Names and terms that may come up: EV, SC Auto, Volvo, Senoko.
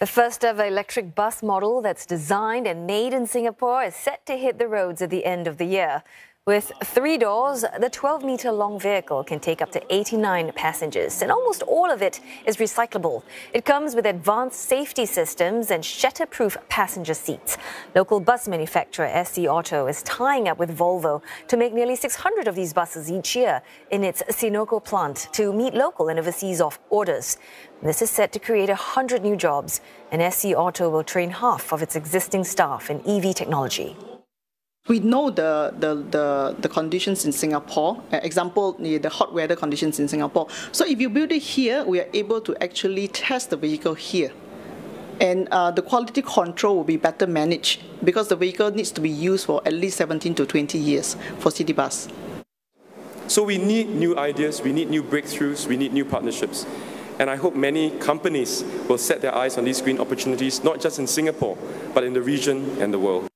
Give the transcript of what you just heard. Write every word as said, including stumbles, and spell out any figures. The first ever electric bus model that's designed and made in Singapore is set to hit the roads at the end of the year. With three doors, the twelve-metre-long vehicle can take up to eighty-nine passengers, and almost all of it is recyclable. It comes with advanced safety systems and shutter-proof passenger seats. Local bus manufacturer S C Auto is tying up with Volvo to make nearly six hundred of these buses each year in its Senoko plant to meet local and overseas off orders. This is set to create one hundred new jobs, and S C Auto will train half of its existing staff in E V technology. We know the, the, the, the conditions in Singapore, uh, example, the hot weather conditions in Singapore. So if you build it here, we are able to actually test the vehicle here. And uh, the quality control will be better managed because the vehicle needs to be used for at least seventeen to twenty years for city bus. So we need new ideas, we need new breakthroughs, we need new partnerships. And I hope many companies will set their eyes on these green opportunities, not just in Singapore, but in the region and the world.